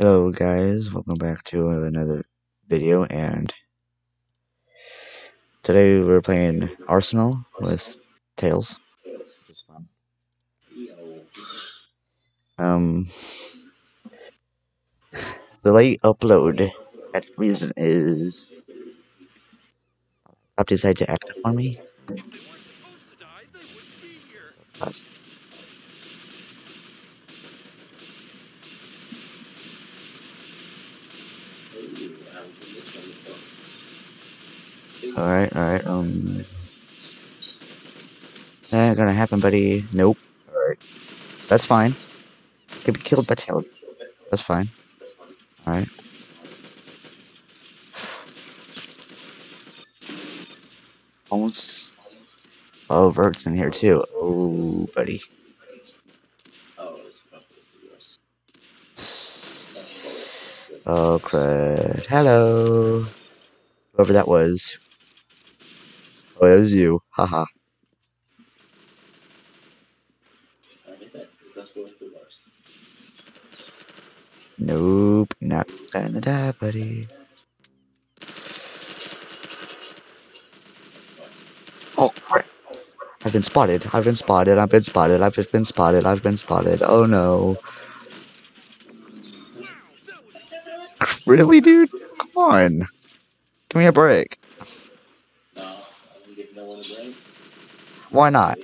Hello guys, welcome back to another video, and today we're playing Arsenal with Tails. It's fun. The late upload at reason is I decided to act for me. Alright, that ain't gonna happen, buddy. Nope. Alright. That's fine. Could be killed by Tails. That's fine. Alright. Almost. Oh, Vert's in here too. Oh, buddy. Oh, crud. Hello. Whoever that was. Oh, that was you. Haha. Nope, not gonna die, buddy. Oh, crap. I've been spotted. Oh, no. Really, dude? Come on. Give me a break. No, I don't give no one a break. Why not?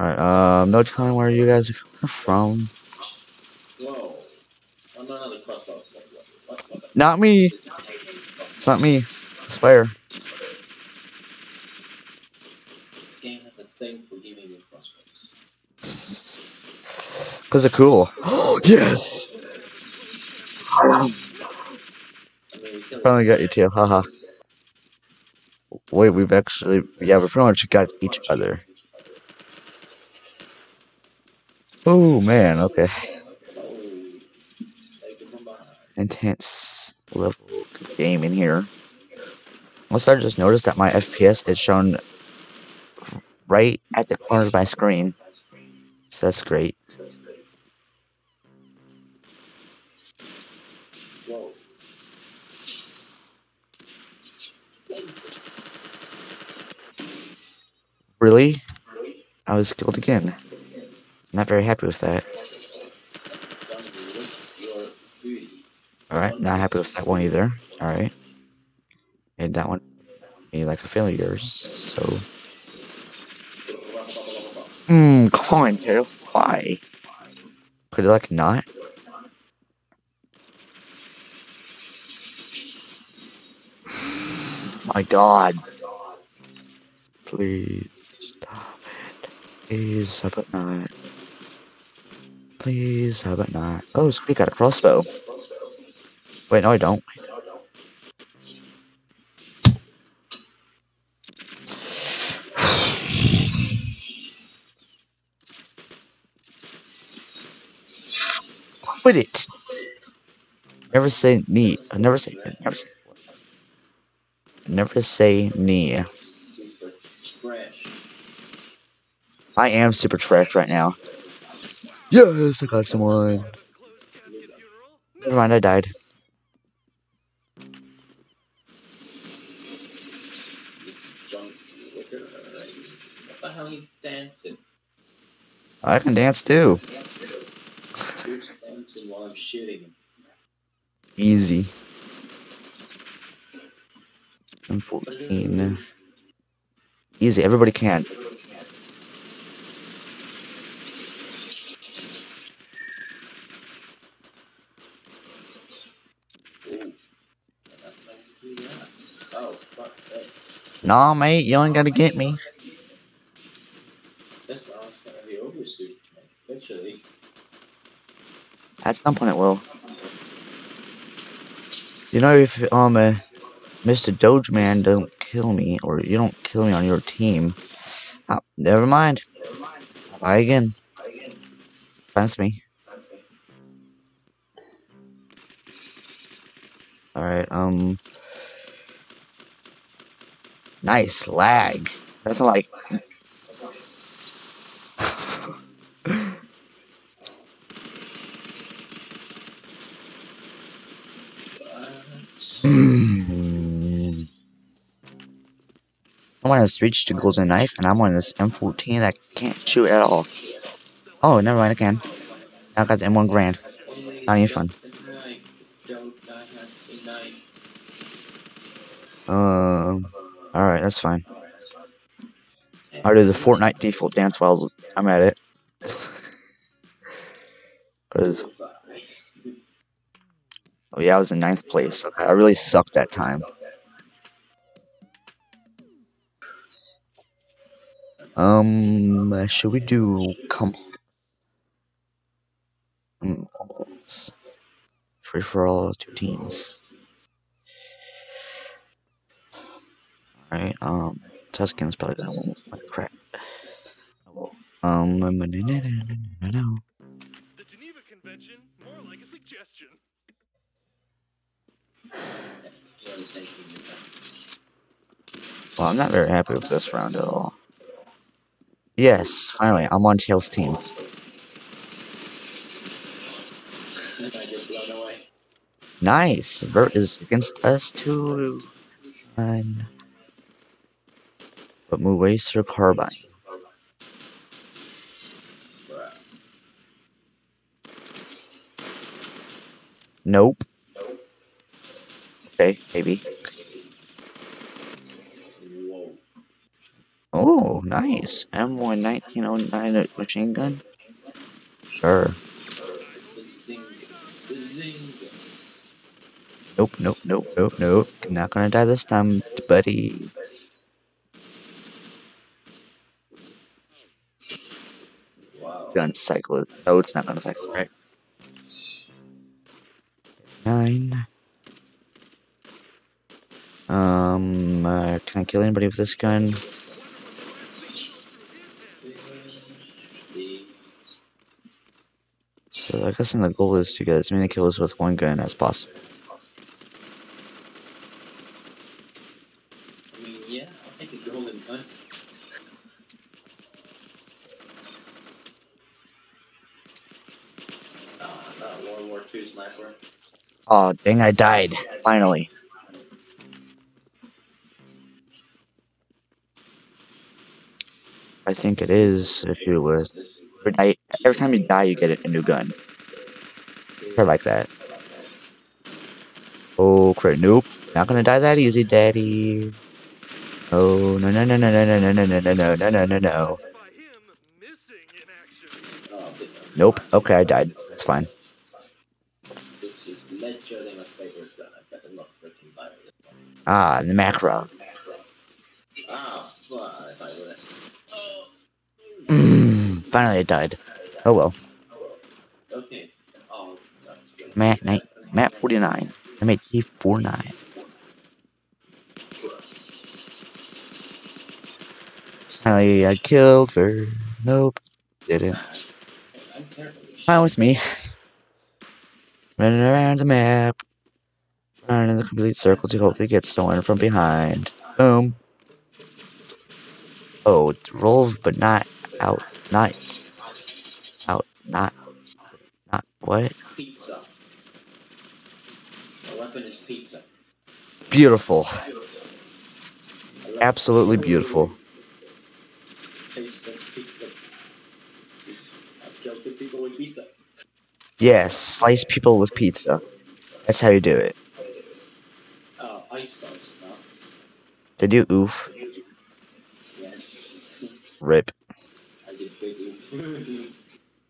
Alright, no telling where you guys are from. Whoa. I'm not on the crossbow. Not me. It's not me. It's fire. This game has a thing for giving you crossbows. Cause they're cool. Oh yes! Finally got you, Tail. Haha. Wait, we've actually, yeah, we pretty much got each other. Oh man, okay. Intense level game in here. Also, I just noticed that my FPS is shown right at the corner of my screen, so that's great. Really? I was killed again. Not very happy with that. Alright, not happy with that one either. Alright. And that one made like a failure, so. Come on, Tail. Why? Could it like not? My god. Please. Please, how about not? Please, how about not? Oh, we got a crossbow. Wait, no, I don't. Quit it. Never say me. Never say me. I am super trash right now. Yes, I got someone. Never mind, I died. What the hell, he's dancing? I can dance too. He's dancing while I'm shooting him. Easy. I'm 14. Easy, everybody can. Nah, mate, you ain't gonna get me. At some point it will. You know, if Mr. Dogeman don't kill me, or you don't kill me on your team, oh, never mind. Bye again. Fence me. All right. Nice lag. That's like I want to switch to golden knife, and I'm on this M14 that can't shoot at all. Oh, never mind, I can. I got the M1 Grand. Not even fun. Alright, that's fine. I'll do the Fortnite default dance while I'm at it. Cause... oh yeah, I was in 9th place. Okay, I really sucked that time. Should we do free for all 2 teams? Alright, Tuscan's probably that one. Crap. No. The Geneva Convention, more like a suggestion. Well, I'm not very happy with this round at all. Yes, finally, I'm on Tails' team. Nice! Vert is against us too. And... but move away through Carbine. Nope. Okay, maybe. Oh, nice. M1 1909 machine gun? Sure. Nope, nope, nope, nope, nope. Not gonna die this time, buddy. Gun cycle it. Oh, it's not gonna cycle, right? 9. Can I kill anybody with this gun? So I guess the goal is to get as many kills with one gun as possible. I mean, yeah, I'll take his golden gun. Not World War II sniper. Aw, oh, dang, I died. Finally. I think it is, if you were... every time you die, you get a new gun. I like that. Oh, crap. Nope. Not gonna die that easy, daddy. Oh, no, no, no, no, no, no, no, no, no, no, no, no, no, no. Nope. Okay, I died. It's fine. Ah, the macro. Ah, finally I died. Oh well. Okay. Oh, Matt 49. MAT 49. Finally I killed her. Nope. Didn't. Fine with me. Running around the map. Running in the complete circle to hopefully get someone from behind. Boom. Oh, it's rolled, but not out. Not out. Not what? Pizza. The weapon is pizza. Beautiful. Absolutely beautiful. Taste of pizza. I've killed people with pizza. Yes, slice people with pizza. That's how you do it. Oh, ice dogs. No? Did you oof? Yes. Rip.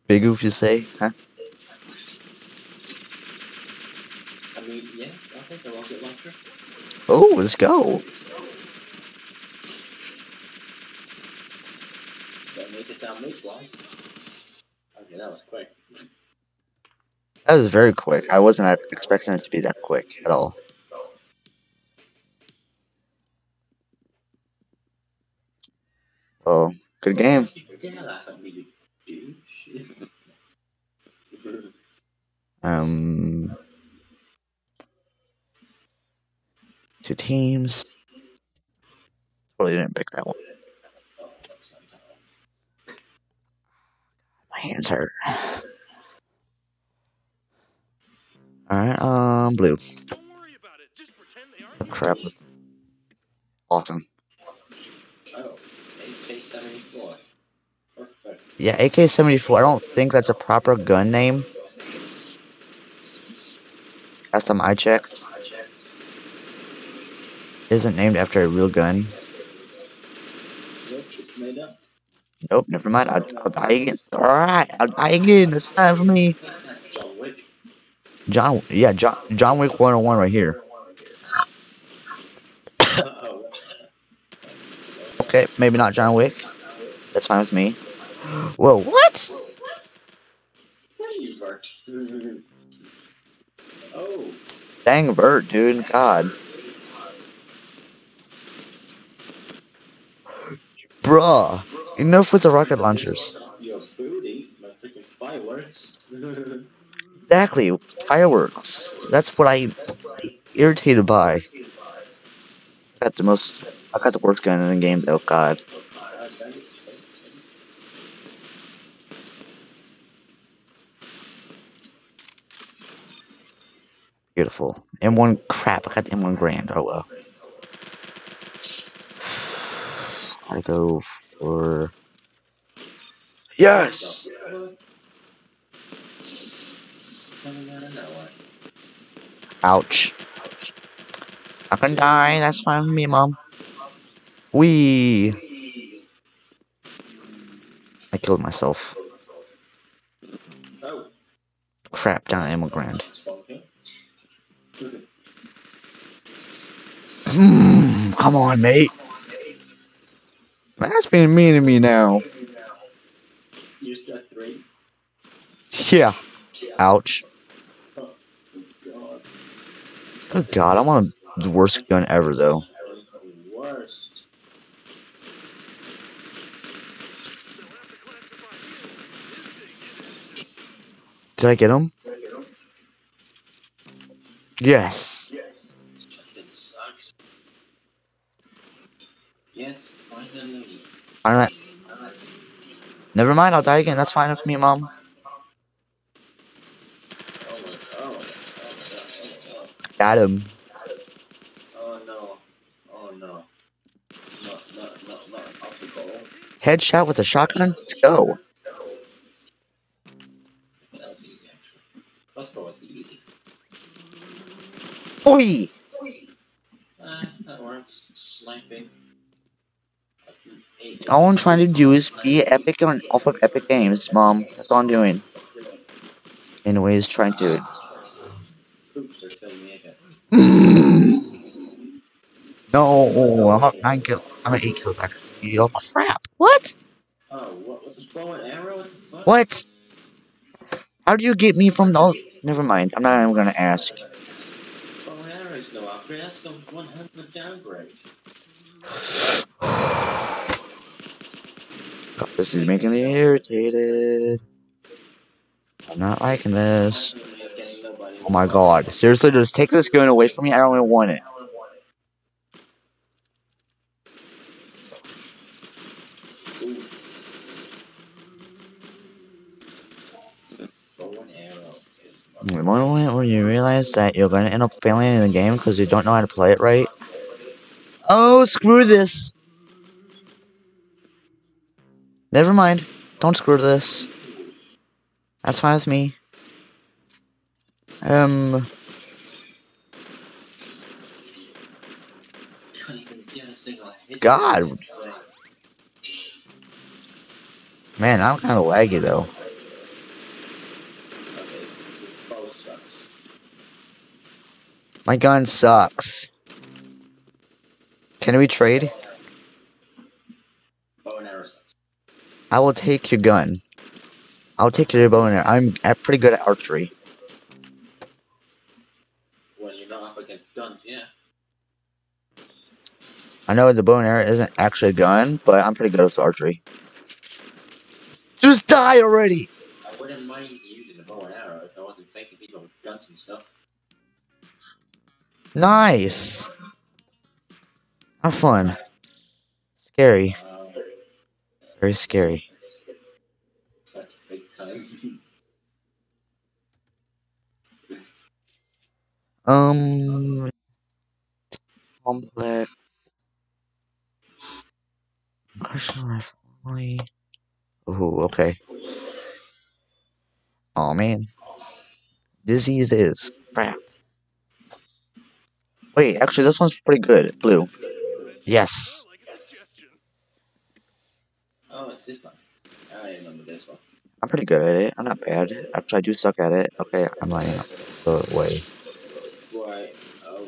Big oof, you say? Huh? I mean, yes, I think the rocket launcher. Oh, let's go! Don't make it down loop, guys. Okay, that was quick. That was very quick. I wasn't expecting it to be that quick at all. Oh, good game. Two teams. Probably didn't pick that one. My hands hurt. All right, blue. Don't worry about it. Just crap. Awesome. Oh, AK-74. Perfect. Yeah, AK-74. I don't think that's a proper gun name. Last time I checked, it isn't named after a real gun. Nope, never mind. I'll die again. Alright, I'll die again. It's fine for me. John Wick 101 right here. Okay, maybe not John Wick. That's fine with me. Whoa, what? Oh. Dang, Bert, dude. God. Bruh. Enough with the rocket launchers. Your booty, my freaking fireworks. Exactly, fireworks. That's what I'm irritated by. I got the worst gun in the game, though. God. Beautiful. M1 crap. I got the M1 Grand. Oh well. I go for yes. Ouch. I can die. That's fine with me, Mom. Wee. I killed myself. Oh. Crap! Down at M1 Grand. Come on, mate. That's being mean to me now. Use that 3. Yeah. Ouch. Oh God. Oh God, I'm on the worst gun ever, though. Worst. Did I get him? Yes. Yes, finally. Alright. Never mind, I'll die again. That's fine with me, Mom. Got him. Oh no. Oh no. No. Headshot with a shotgun? Let's go. That was easy, actually. That was easy. Oi! That works. Sniping. All I'm trying to do is be epic on off of Epic Games, Mom. That's all I'm doing. Anyways, trying to. Oops, they're killing me again. No, I'm at 9 kills. I'm at 8 kills actually. Oh crap! What? Oh, what was the bow and arrow? What the fuck? What? How do you get me from the? Never mind. I'm not even gonna ask. Bow and arrows go up. That's the 100 downgrade. God, this is making me irritated. I'm not liking this. Oh my God. Seriously, just take this gun away from me. I don't even want it. The moment when you realize that you're going to end up failing in the game because you don't know how to play it right. Oh, screw this. Never mind. Don't screw this. That's fine with me. God. Man, I'm kind of laggy, though. My gun sucks. Can we trade? Bow and arrow sucks. I will take your gun. I'll take your bow and arrow. I'm pretty good at archery. Well, you're not up against guns, yeah. I know the bow and arrow isn't actually a gun, but I'm pretty good at archery. Just die already! I wouldn't mind using the bow and arrow if I wasn't facing people with guns and stuff. Nice! How fun. Scary. Very scary. complex. Oh, okay. Oh man, disease is crap. Wait, actually, this one's pretty good. Blue. Yes. Oh, it's this one. I remember this one. I'm pretty good at it. I'm not bad. Actually, I do suck at it. Okay, I'm lying up the way. Why? Oh.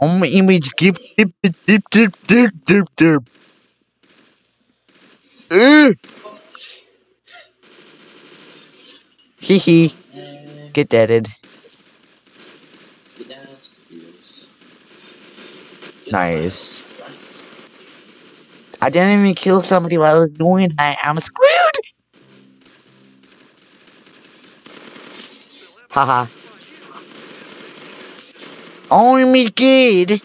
Oh my image. Dip. Hee. Get deaded. Nice. I didn't even kill somebody while I was doing that. I'm screwed. Haha. Oh my god.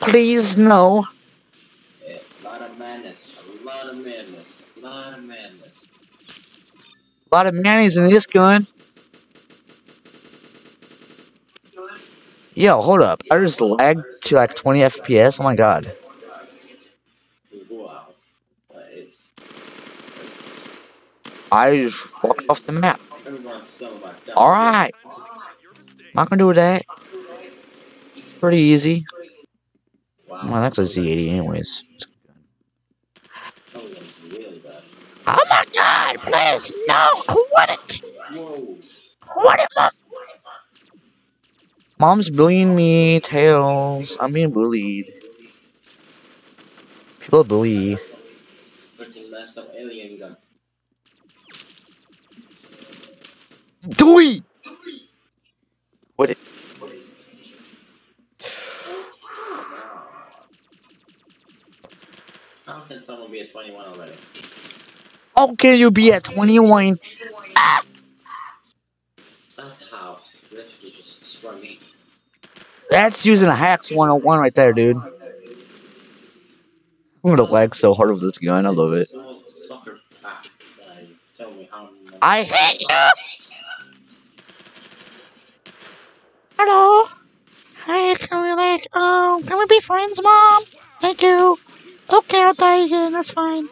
Please no. A lot of madness. A lot of madness in this gun. Yo, hold up. I just lagged to like 20 FPS. Oh my god. I just walked off the map. Alright. Not gonna do that. Pretty easy. Well, that's a Z80 anyways. Oh my god, please, no, I want it, mom. Mom's bullying me, Tails, I'm being bullied. People bully. Doi! What it? How can someone be at 21 already? How can you be at 21? Ah! That's how. You actually just sprung me. That's using a hacks 101 right there, dude. I'm gonna lag so hard with this gun. I love it. I hate you. Hello. Hi. Can we like? Can we be friends, Mom? Thank you. Okay, I'll die again. That's fine.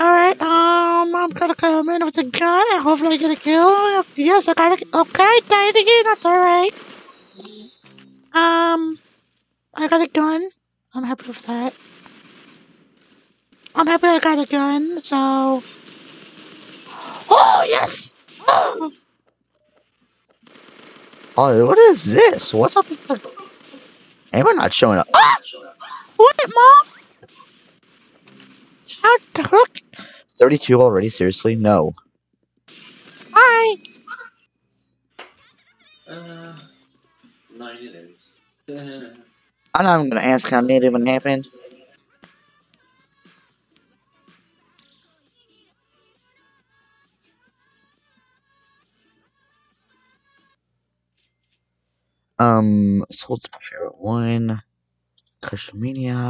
Alright, I'm gonna come in with a gun and hopefully I get a kill. Yes, I got a kill. Okay, died again, that's alright. I got a gun. I'm happy with that. I'm happy I got a gun, so... Oh, yes! Oh, oh what is this? What's up with the... Anyone not showing up? Ah! What, Mom? How the hook? 32 already? Seriously? No. Hi. 9 it is. I'm not even gonna ask how it even happened. Sold my favorite one. Cushmania.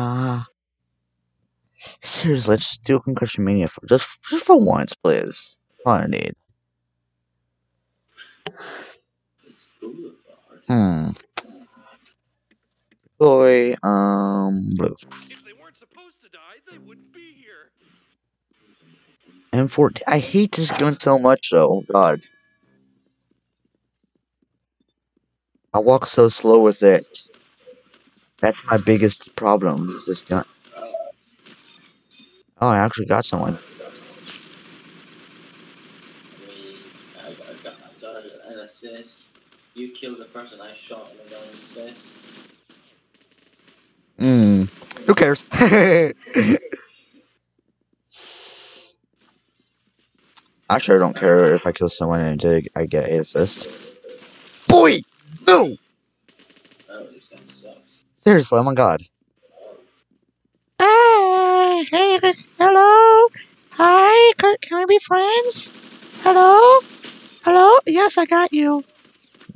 Seriously, let's just do a concussion mania for just for once, please. All I need. Boy, blue. If they weren't supposed to die, they wouldn't be here. M14. I hate this gun so much, though. Oh, God. I walk so slow with it. That's my biggest problem with this gun. Oh, I actually got someone. I got an assist. You killed the person I shot and I got an assist. Who cares? I sure don't care if I kill someone and I get an assist. Boy! No! Oh, this gun sucks. Seriously, oh my god. Hey, hello? Hi, can we be friends? Hello? Hello? Yes, I got you.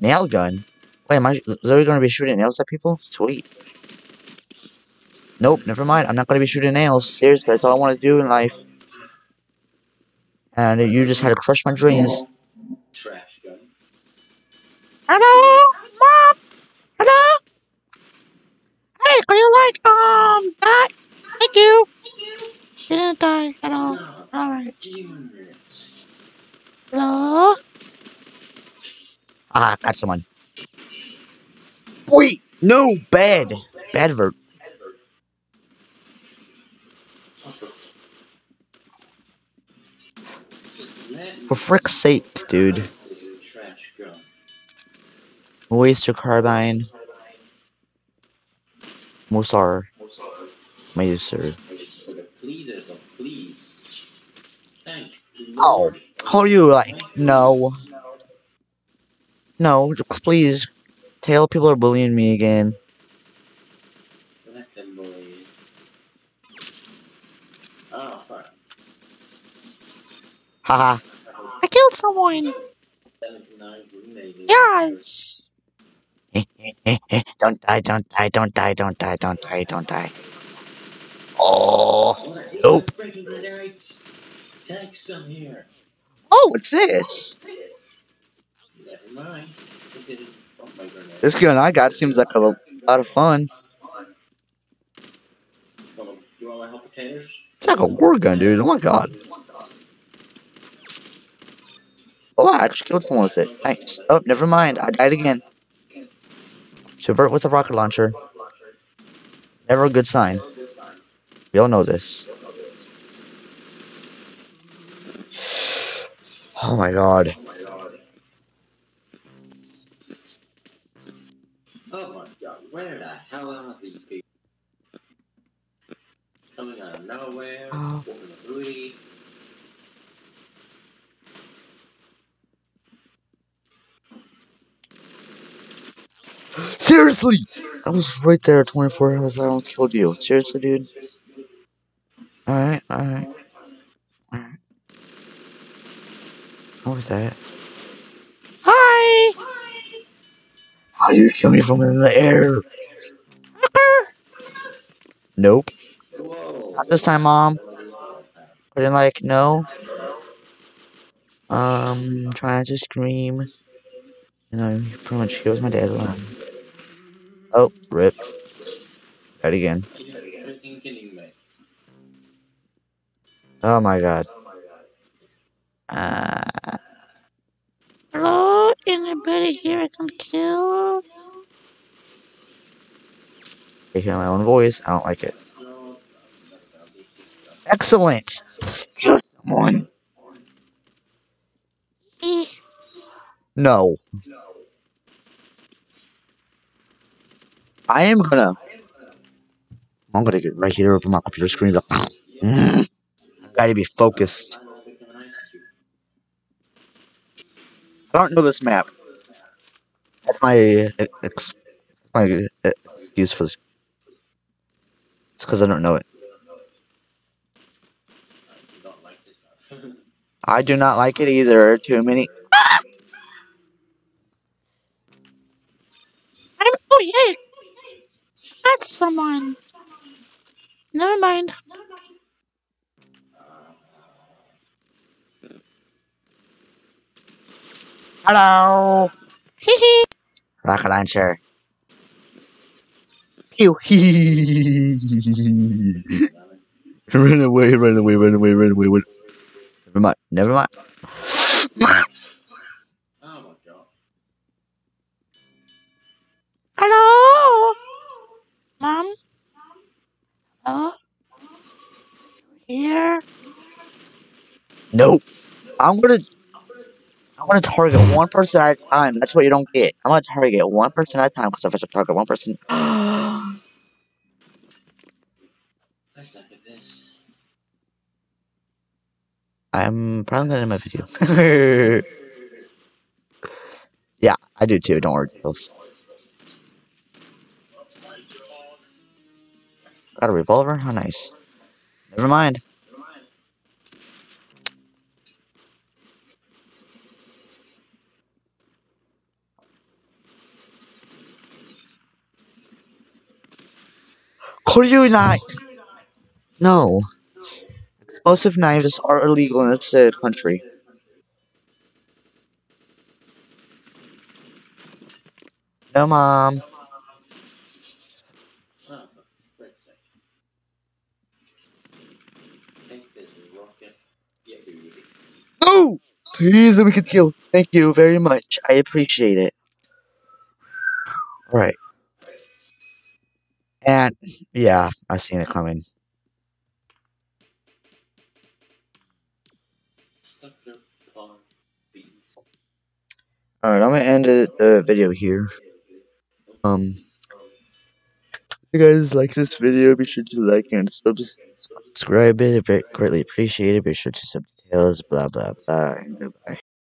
Nail gun? Wait, am I really gonna be shooting nails at people? Sweet. Nope, never mind. I'm not gonna be shooting nails. Seriously, that's all I want to do in life. And you just had to crush my dreams. Trash gun. Hello? Mom! Are you like, that? Thank you. Didn't die at all. No, alright. Hello? Ah, got someone. Wait, no, bad. Bad vert. For frick's sake, dude. Waste your carbine. Mosar. My sir. Oh, how are you like? No. No, please. Tail people are bullying me again. Let them bully you. Oh, fuck. Haha. I killed someone! Yes! Don't die, don't die, don't die, don't die, don't die, don't die. Oh, nope. Oh, what's this? Never mind. This gun I got seems like a lot of fun. It's like a war gun, dude. Oh my god. Oh, I actually killed someone with it. Nice. Oh, never mind. I died again. Subvert with a rocket launcher. Never a good sign. We all know this. Oh my god. Oh my god, where the hell are these people? Coming out of nowhere, walking the booty. Seriously! I was right there 24 hours I don't kill you. Seriously, dude. Alright, alright. Alright. What was that? Hi! How do you kill me from in the air? Nope. Not this time, Mom. I didn't like, no. Trying to scream. You know, pretty much heals my dad alone. Oh, rip. That again. Oh my god. Hello? Anybody here I can kill? I hear my own voice. I don't like it. Excellent! Kill someone! No. I'm gonna get right here over my computer screen. I gotta be focused. I don't know this map. That's my excuse for this. It's because I don't know it. I do not like it either. Too many. Ah! Oh yeah, that's someone. Never mind. Hello! Hee hee! Rocket launcher. Pew! Hee hee! Run away, run away, run away, run away. Never mind, never mind. Oh my god. Hello! Mom? Hello? Here? Nope. I'm gonna target one person at a time. That's what you don't get. I'm gonna target one person at a time because if I should target one person. I suck at this. I'm probably gonna end my video. Yeah, I do too. Don't worry, Jules. Got a revolver? How nice. Never mind. Could you not? No. Explosive knives are illegal in this country. No, Mom. Please, we can kill. Thank you very much. I appreciate it. Alright. And, yeah, I've seen it coming. Alright, I'm gonna end the video here. If you guys like this video, be sure to like and subscribe it. Greatly appreciate it. Be sure to subscribe. Blah blah blah. Goodbye.